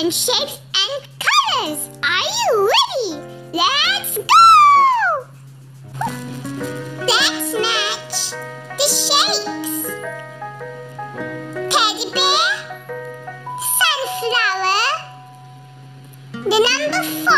and shapes and colors. Are you ready? Let's go! Let's match the shapes. Teddy bear, sunflower, the number 4,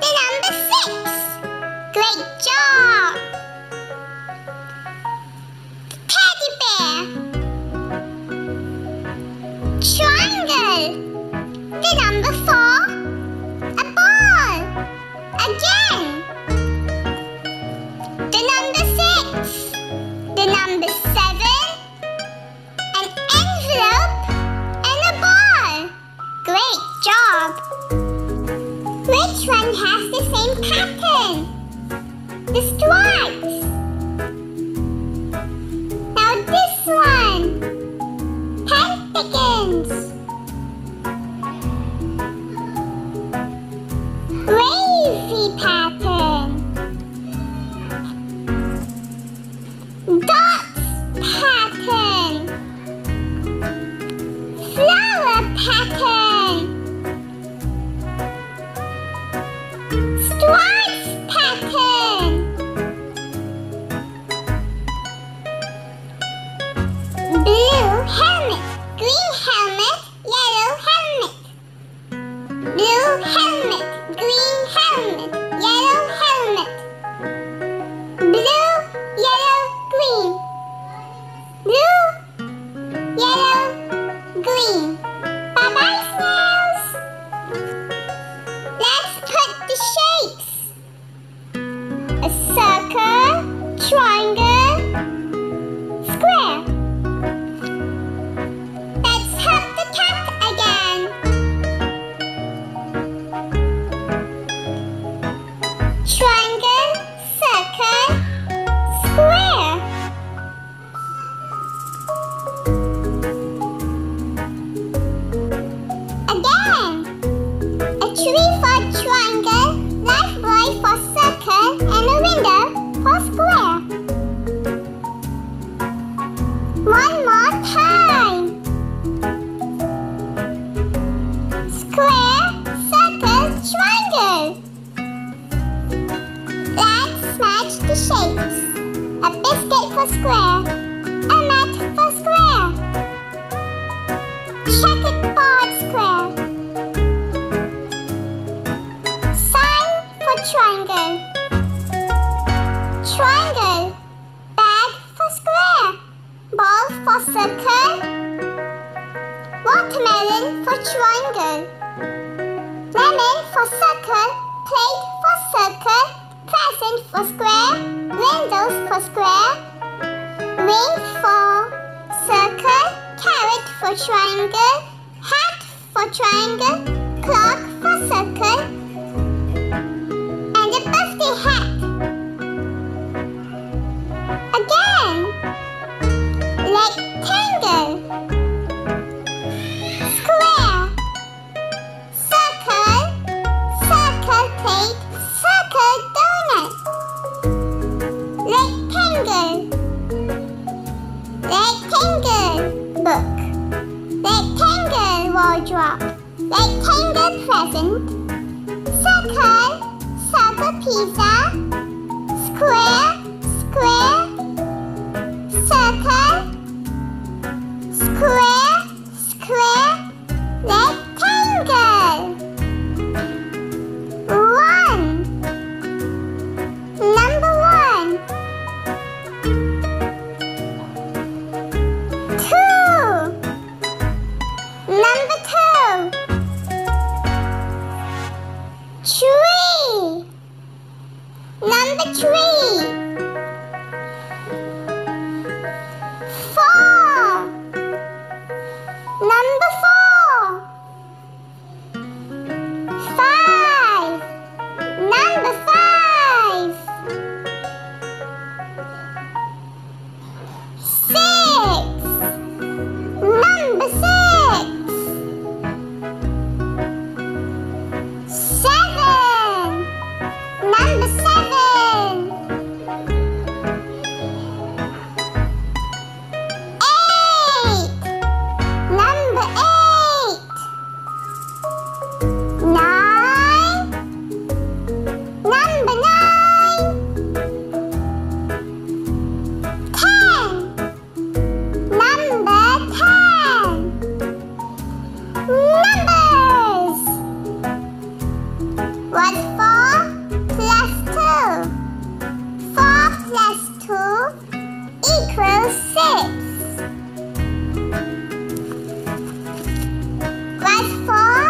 the number 6. Great job! Teddy bear, triangle. The number 4, a ball, again. The number 6, the number 7, an envelope and a ball. Great job. Which one has the same pattern? The stripes. Now this one, pentagons. Pattern. Dot pattern. Flower pattern. Stripes pattern. Blue helmet, green helmet, yellow helmet. Blue helmet, green helmet. Yellow helmet. Blue, yellow, green. Blue, yellow, green. Bye-bye, snails. Let's put the shapes. A circle, triangle, square. Let's help the cat again. Triangle, circle, square. Again, a tree for triangle, lifebuoy for circle, and a window for square. One more time. Square, circle, triangle. Match the shapes. A biscuit for square, a mat for square, checkerboard square, sign for triangle, triangle, bag for square, ball for circle, watermelon for triangle, lemon for circle, plate for circle, present for square, windows for square, ring for circle, carrot for triangle, hat for triangle, clock for circle, and a birthday hat. Again, rectangle, square, circle, circle plate, circle donut, rectangle book, rectangle wardrobe, rectangle present, circle, circle pizza, square, square, circle, square, square, rectangle. Number 3. equals 6. What's 4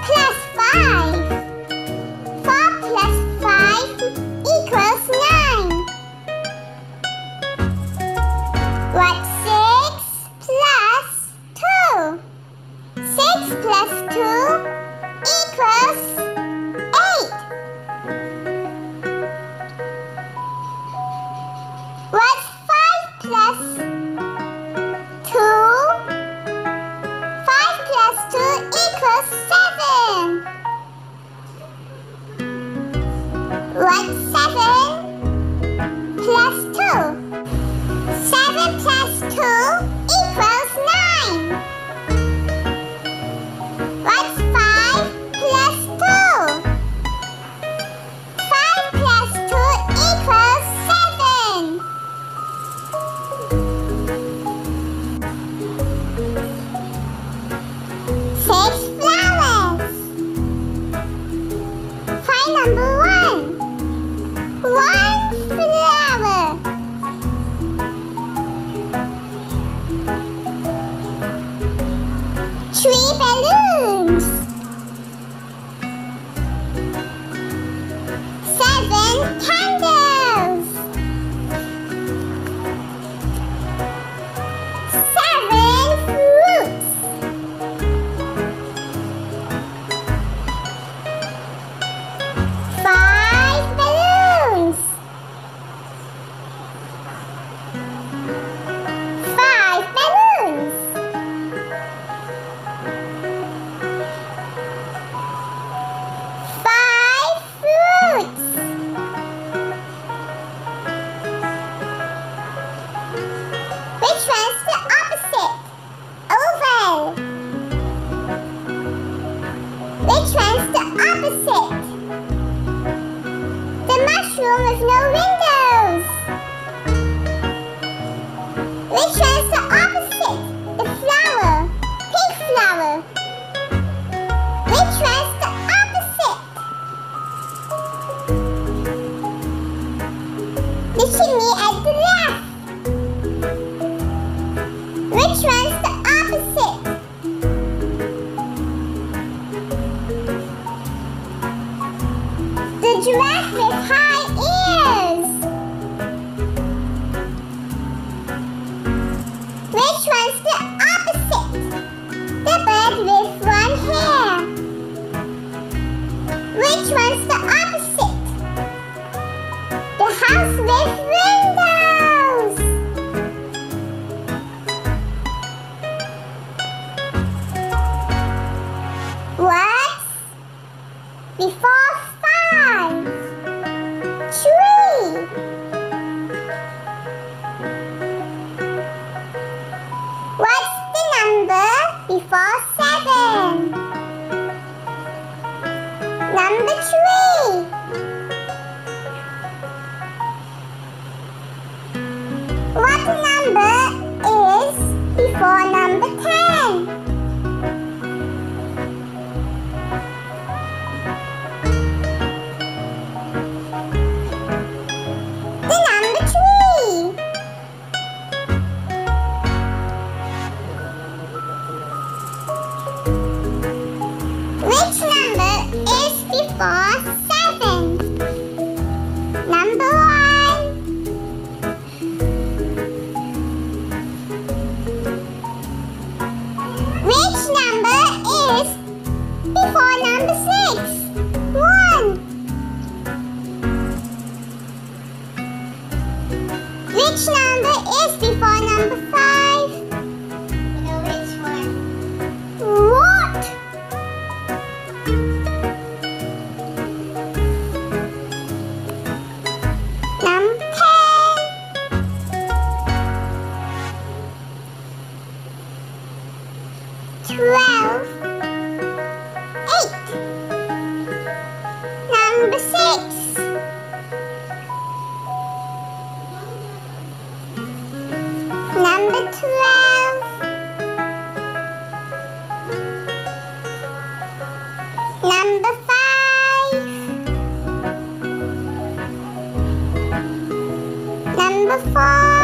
plus 5? 4 plus 5 equals 9. What's 6 plus 2? 6 plus 2 equals 8. What's 5 plus 2? 5 plus 2 equals 7. What's 7 plus 2? 7 plus 2 equals 9. What's 5 plus 2? 5 plus 2 equals 7. Which one's the opposite? The mushroom with no windows. Which one's the opposite? The flower, pink flower. Which one's the opposite? The chimney at the left. Which one's the opposite? Giraffe with high ears. Which one's the opposite? The bird with one hair. Which one's the opposite? The house with windows. What's before 3? 3. What's the number before 7? Number 3. What number is before number 10? 4, 7. Number 1. 1. Which number is before number 6? 1. Which number is before number 5? You know which one? What? Number 6. Number 12. Number 5. Number afar.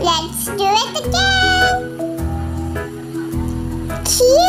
Let's do it again. Cute.